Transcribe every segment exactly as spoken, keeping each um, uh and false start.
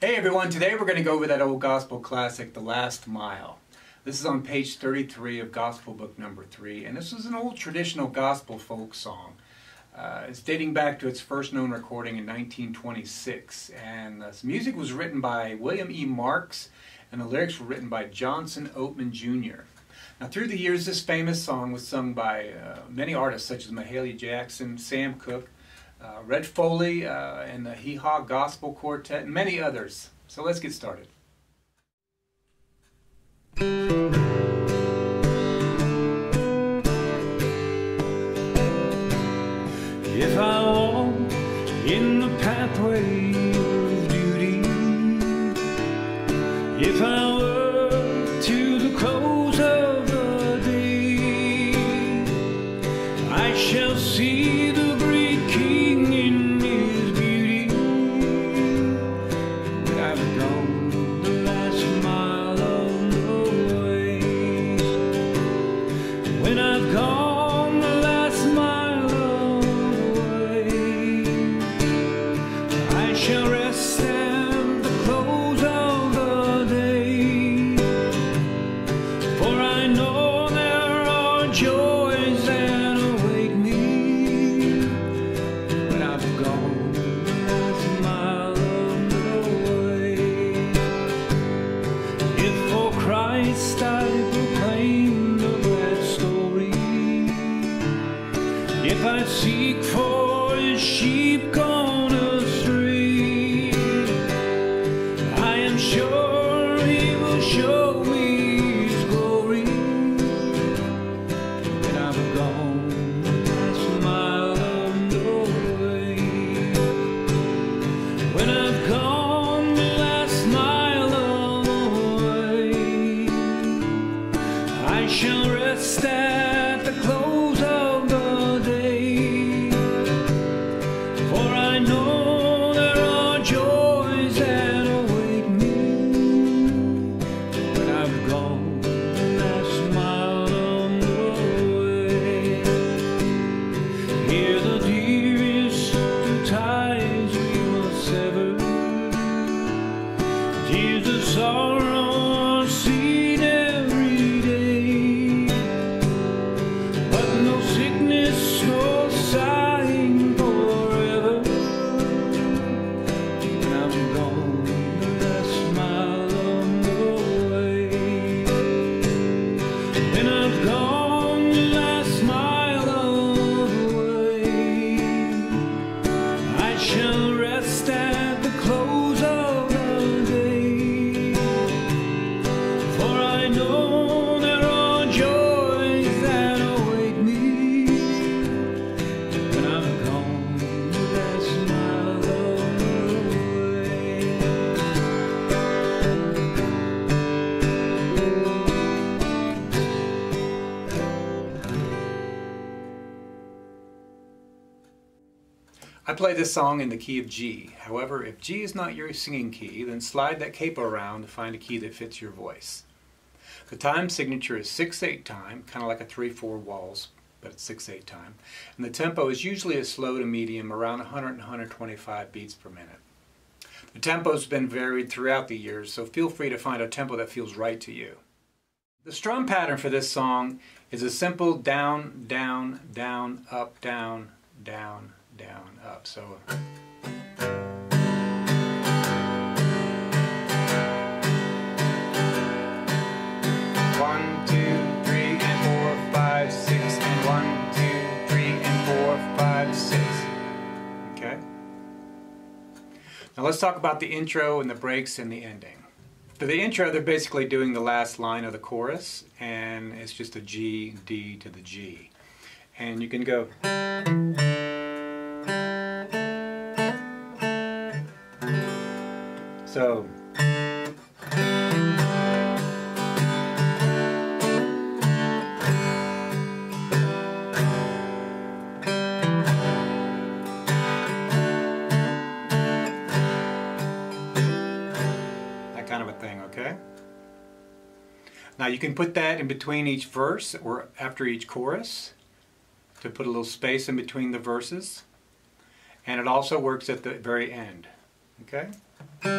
Hey everyone, today we're going to go over that old gospel classic, The Last Mile. This is on page thirty-three of Gospel Book number three, and this is an old traditional gospel folk song. Uh, it's dating back to its first known recording in nineteen twenty-six, and this music was written by William E. Marks, and the lyrics were written by Johnson Oatman Junior Now, through the years, this famous song was sung by uh, many artists such as Mahalia Jackson, Sam Cooke, Uh, Red Foley, uh, and the Hee Haw Gospel Quartet, and many others. So let's get started. If I walk in the pathway of duty, if I work to the close of the day, I shall see the great King. If I seek for a sheep gone astray, I am sure he will show me his glory. And I've gone the last mile of the way. When I've gone the last mile of the way, I shall rest at the close of I play this song in the key of G. However, if G is not your singing key, then slide that capo around to find a key that fits your voice. The time signature is six eight time, kind of like a three four waltz, but it's six eight time. And the tempo is usually a slow to medium, around one hundred and one hundred twenty-five beats per minute. The tempo's been varied throughout the years, so feel free to find a tempo that feels right to you. The strum pattern for this song is a simple down, down, down, up, down, down, down, up, so. One, two, three, and four, five, six, and one, two, three, and four, five, six. Okay. Now let's talk about the intro and the breaks and the ending. For the intro, they're basically doing the last line of the chorus, and it's just a G, D to the G. And you can go. So, that kind of a thing, okay? Now you can put that in between each verse or after each chorus to put a little space in between the verses. And it also works at the very end, okay? You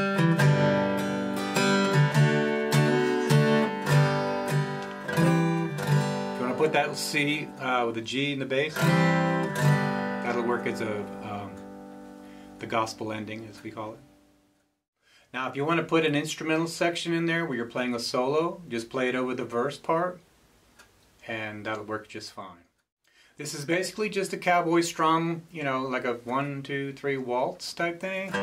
want to put that C uh, with a G in the bass? That'll work as a um, the gospel ending, as we call it. Now, if you want to put an instrumental section in there where you're playing a solo, just play it over the verse part, and that'll work just fine. This is basically just a cowboy strum, you know, like a one, two, three waltz type thing.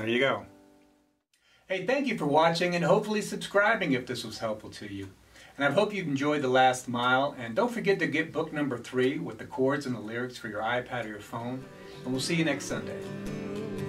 There you go. Hey, thank you for watching and hopefully subscribing if this was helpful to you. And I hope you enjoyed The Last Mile. And don't forget to get book number three with the chords and the lyrics for your iPad or your phone. And we'll see you next Sunday.